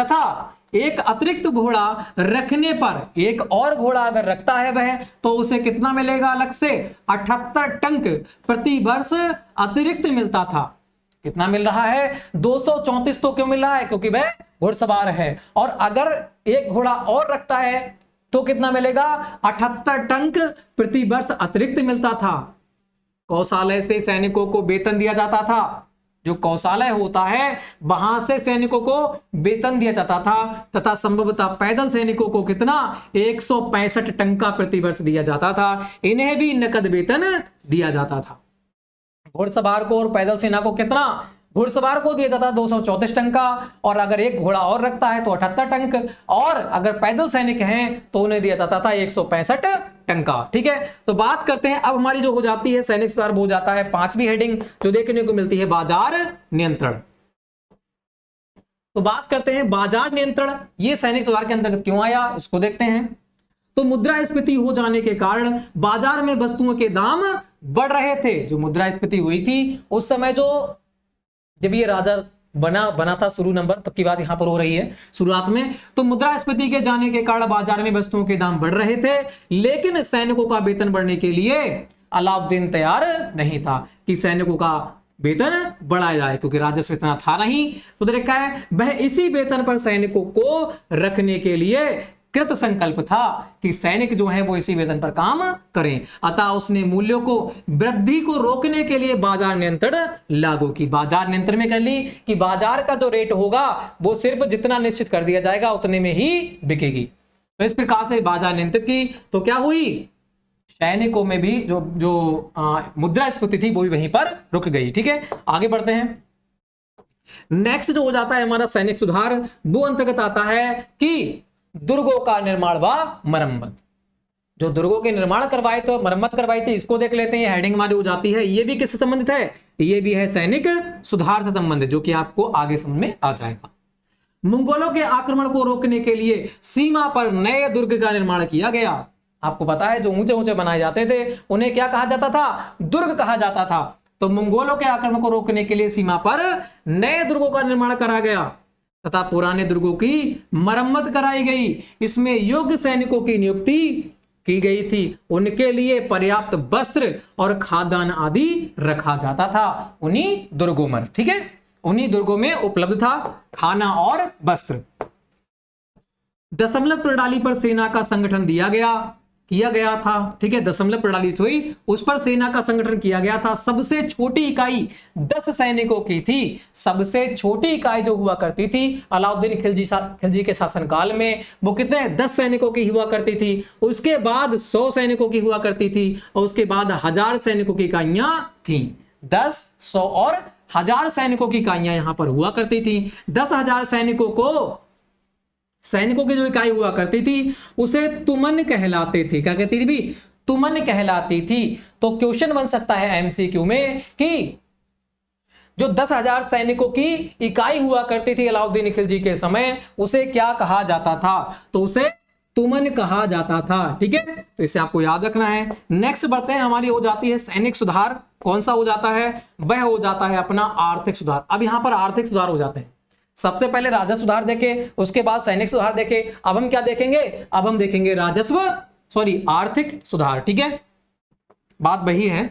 तथा एक अतिरिक्त घोड़ा रखने पर, एक और घोड़ा अगर रखता है वह, तो उसे कितना मिलेगा अलग से, अठहत्तर टंक प्रति वर्ष अतिरिक्त मिलता था। कितना मिल रहा है, दो सौ चौंतीस, तो क्यों मिल रहा है, क्योंकि वह घुड़सवार है, और अगर एक घोड़ा और रखता है तो कितना मिलेगा, अठहत्तर टंक प्रति वर्ष अतिरिक्त मिलता था। कौशालय से सैनिकों को वेतन दिया जाता था, जो कौशालय होता है वहां से सैनिकों को वेतन दिया जाता था, तथा संभवतः पैदल सैनिकों को कितना, एक सौ पैंसठ टंका प्रति वर्ष दिया जाता था, इन्हें भी नकद वेतन दिया जाता था। घुड़सवार को और पैदल सेना को कितना, घुड़सवार को दिया जाता है दो सौ चौतीस टंका, और अगर एक घोड़ा और रखता है तो अठहत्तर टंक, और अगर पैदल सैनिक हैं तो उन्हें दिया जाता था एक सौ पैंसठ टंका। ठीक है, तो बात करते हैं अब हमारी जो हो जाती है सैनिक सुधार, हो जाता है पांचवी हेडिंग, जो देखने को मिलती है बाजार नियंत्रण। तो बात करते हैं बाजार नियंत्रण, ये सैनिक सुधार के अंतर्गत क्यों आया, इसको देखते हैं। तो मुद्रास्फीति हो जाने के कारण बाजार में वस्तुओं के दाम बढ़ रहे थे। जो मुद्रास्फीति हुई थी उस समय, जो जब ये राजा बना बना था शुरू नंबर, तब की बात यहाँ पर हो रही है शुरुआत में, तो मुद्रास्फीति के जाने के कारण बाजार में वस्तुओं के दाम बढ़ रहे थे, लेकिन सैनिकों का वेतन बढ़ने के लिए अलाउद्दीन तैयार नहीं था कि सैनिकों का वेतन बढ़ाया जाए, क्योंकि राजस्व इतना था नहीं। तो देखा है वह इसी वेतन पर सैनिकों को रखने के लिए कृत संकल्प था कि सैनिक जो है वो इसी वेतन पर काम करें, अतः उसने मूल्यों को वृद्धि को रोकने के लिए बाजार नियंत्रण लागू की। बाजार नियंत्रण में कर ली कि बाजार का जो रेट होगा वो सिर्फ जितना निश्चित कर दिया जाएगा उतने में ही बिकेगी। तो इस प्रकार से बाजार नियंत्रित की, तो क्या हुई, सैनिकों में भी जो जो मुद्रास्फीति थी वो भी वहीं पर रुक गई। ठीक है, आगे बढ़ते हैं। नेक्स्ट जो हो जाता है हमारा सैनिक सुधार, वो अंतर्गत आता है कि दुर्गों का निर्माण व मरम्मत। जो दुर्गों के निर्माण करवाए तो मरम्मत करवाई थी, इसको देख लेते हैं। हेडिंग हमारी हो जाती है, ये भी किससे संबंधित है, ये भी है सैनिक सुधार से संबंधित, जो कि आपको आगे समझ में आ जाएगा। मंगोलों के आक्रमण को रोकने के लिए सीमा पर नए दुर्ग का निर्माण किया गया। आपको पता है जो ऊंचे ऊंचे बनाए जाते थे उन्हें क्या कहा जाता था, दुर्ग कहा जाता था। तो मंगोलों के आक्रमण को रोकने के लिए सीमा पर नए दुर्गों का निर्माण करा गया तथा पुराने दुर्गों की मरम्मत कराई गई। इसमें योग्य सैनिकों की नियुक्ति की गई थी, उनके लिए पर्याप्त वस्त्र और खाद्यान्न आदि रखा जाता था उन्हीं दुर्गों में। ठीक है, उन्हीं दुर्गों में उपलब्ध था खाना और वस्त्र। दशमलव प्रणाली पर सेना का संगठन दिया गया किया गया था, ठीक है, दशमलव प्रणाली हुई, उस पर सेना का संगठन किया गया था। सबसे छोटी इकाई दस सैनिकों की थी। सबसे छोटी इकाई जो हुआ करती थी अलाउद्दीन खिलजी खिलजी के शासनकाल में, वो कितने दस सैनिकों की हुआ करती थी, उसके बाद सौ सैनिकों की हुआ करती थी, और उसके बाद हजार सैनिकों की इकाइयां थी। दस, सौ और हजार सैनिकों की इकाइयां यहां पर हुआ करती थी। दस हजार सैनिकों को सैनिकों की जो इकाई हुआ करती थी उसे तुमन कहलाते थे। क्या कहती थी भी? तुमन कहलाती थी। तो क्वेश्चन बन सकता है एमसीक्यू में कि जो दस हजार सैनिकों की इकाई हुआ करती थी अलाउद्दीन खिलजी के समय उसे क्या कहा जाता था? तो उसे तुमन कहा जाता था। ठीक है, तो इसे आपको याद रखना है। नेक्स्ट बढ़ते हैं, हमारी हो जाती है सैनिक सुधार। कौन सा हो जाता है? वह हो जाता है अपना आर्थिक सुधार। अब यहां पर आर्थिक सुधार हो जाते हैं। सबसे पहले राजस्व सुधार देखे, उसके बाद सैनिक सुधार देखे, अब हम क्या देखेंगे? अब हम देखेंगे राजस्व सॉरी आर्थिक सुधार। ठीक है, बात वही है।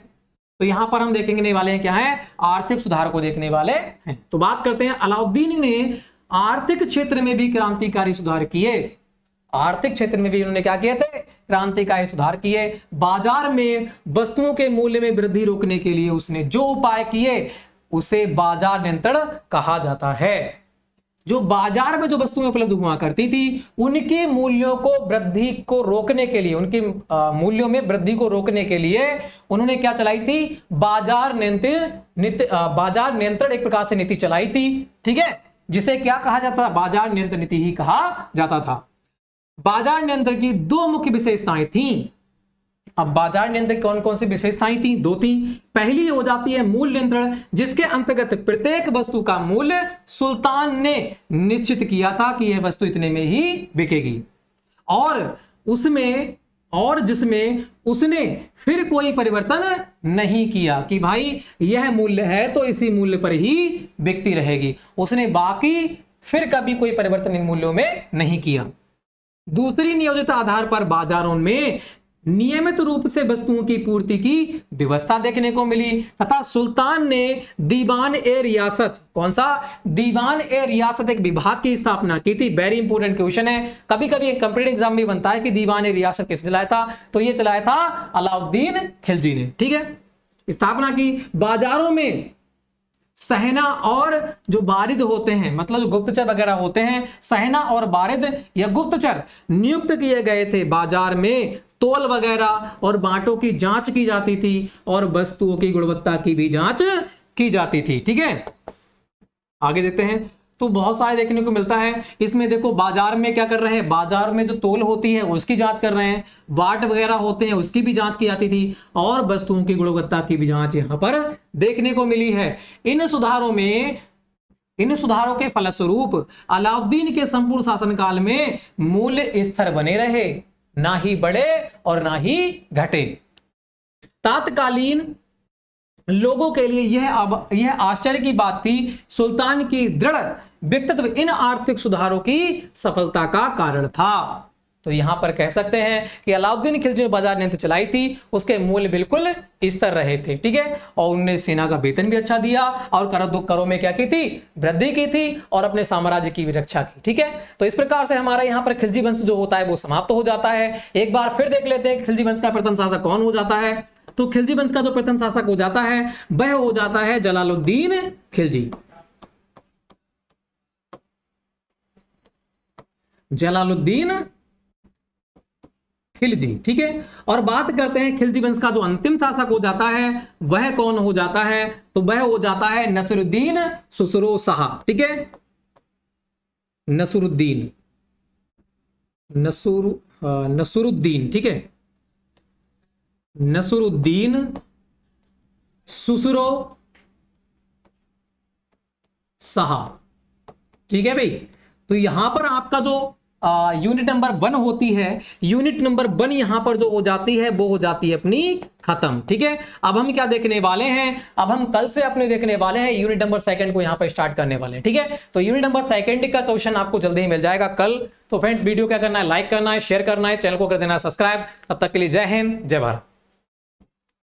तो यहां पर हम देखने वाले हैं क्या है? आर्थिक सुधार को देखने वाले हैं। तो बात करते हैं, अलाउद्दीन ने आर्थिक क्षेत्र में भी क्रांतिकारी सुधार किए। आर्थिक क्षेत्र में भी उन्होंने क्या किए थे? क्रांतिकारी सुधार किए। बाजार में वस्तुओं के मूल्य में वृद्धि रोकने के लिए उसने जो उपाय किए उसे बाजार नियंत्रण कहा जाता है। जो बाजार में जो वस्तुएं उपलब्ध हुआ करती थी उनके मूल्यों को वृद्धि को रोकने के लिए, उनके मूल्यों में वृद्धि को रोकने के लिए उन्होंने क्या चलाई थी? बाजार नियंत्रित बाजार नियंत्रण एक प्रकार से नीति चलाई थी। ठीक है, जिसे क्या कहा जाता था? बाजार नियंत्रण नीति ही कहा जाता था। बाजार नियंत्रण की दो मुख्य विशेषताएं थी। अब बाजार नियंत्रण कौन कौन सी विशेषताएं थी? दो थी। पहली हो जाती है मूल्य नियंत्रण, जिसके अंतर्गत प्रत्येक वस्तु का मूल्य सुल्तान ने निश्चित किया था कि यह वस्तु इतने में ही बिकेगी, और उसमें और जिसमें उसने फिर कोई परिवर्तन नहीं किया कि भाई यह मूल्य है तो इसी मूल्य पर ही बिकती रहेगी। उसने बाकी फिर कभी कोई परिवर्तन इन मूल्यों में नहीं किया। दूसरी, नियोजित आधार पर बाजारों में नियमित रूप से वस्तुओं की पूर्ति की व्यवस्था देखने को मिली, तथा सुल्तान ने दीवान ए रियासत, कौन सा? दीवान ए रियासत एक विभाग की स्थापना की थी। वेरी इंपॉर्टेंट क्वेश्चन है, कभी कभी कंप्लीट एग्जाम में बनता है कि दीवान ए रियासत किसने चलाया था, तो यह चलाया था अलाउद्दीन खिलजी ने। ठीक है, स्थापना की। बाजारों में सहना और जो बारिद होते हैं, मतलब जो गुप्तचर वगैरह होते हैं, सहना और बारिद या गुप्तचर नियुक्त किए गए थे। बाजार में तोल वगैरह और बांटों की जांच की जाती थी और वस्तुओं की गुणवत्ता की भी जांच की जाती थी। ठीक है, आगे देखते हैं। तो बहुत सारे देखने को मिलता है इसमें। देखो, बाजार में क्या कर रहे हैं? बाजार में जो तोल होती है उसकी जांच कर रहे हैं, बाट वगैरह होते हैं उसकी भी जांच की जाती थी, और वस्तुओं की गुणवत्ता की भी जांच यहाँ पर देखने को मिली है। इन सुधारों में इन सुधारों के फलस्वरूप अलाउद्दीन के संपूर्ण शासनकाल में मूल्य स्थिर बने रहे, ना ही बढ़े और ना ही घटे। तात्कालीन लोगों के लिए यह अब यह आश्चर्य की बात थी। सुल्तान की दृढ़ व्यक्तित्व इन आर्थिक सुधारों की सफलता का कारण था। तो यहां पर कह सकते हैं कि अलाउद्दीन खिलजी ने बाजार नीति चलाई थी, उसके मूल्य बिल्कुल स्थिर रहे थे। ठीक है, और उनने सेना का वेतन भी अच्छा दिया, और कर करों में क्या की थी? वृद्धि की थी, और अपने साम्राज्य की भी रक्षा की। ठीक है, तो इस प्रकार से हमारा यहाँ पर खिलजी वंश जो होता है वो समाप्त हो जाता है। एक बार फिर देख लेते हैं खिलजी वंश का प्रथम शासक कौन हो जाता है। तो खिलजी वंश का जो प्रथम शासक हो जाता है वह हो जाता है जलालुद्दीन खिलजी। जलालुद्दीन खिलजी, ठीक है। और बात करते हैं खिलजी वंश का जो अंतिम शासक हो जाता है वह कौन हो जाता है? तो वह हो जाता है नसीरुद्दीन खुसरो शाह। ठीक है, नसीरुद्दीन नसूर नसीरुद्दीन ठीक है, नसीरुद्दीन खुसरो शाह। ठीक है भाई, तो यहां पर आपका जो यूनिट नंबर वन होती है, यूनिट नंबर वन यहां पर जो हो जाती है वो हो जाती है अपनी खत्म। ठीक है, अब हम क्या देखने वाले हैं? अब हम कल से अपने देखने वाले हैं यूनिट नंबर सेकंड को यहां पर स्टार्ट करने वाले हैं। ठीक है, तो यूनिट नंबर सेकंड का क्वेश्चन आपको जल्दी ही मिल जाएगा कल। तो फ्रेंड्स, वीडियो क्या करना है? लाइक करना है, शेयर करना है, चैनल को कर देना सब्सक्राइब। तब तक के लिए जय हिंद, जय भारत।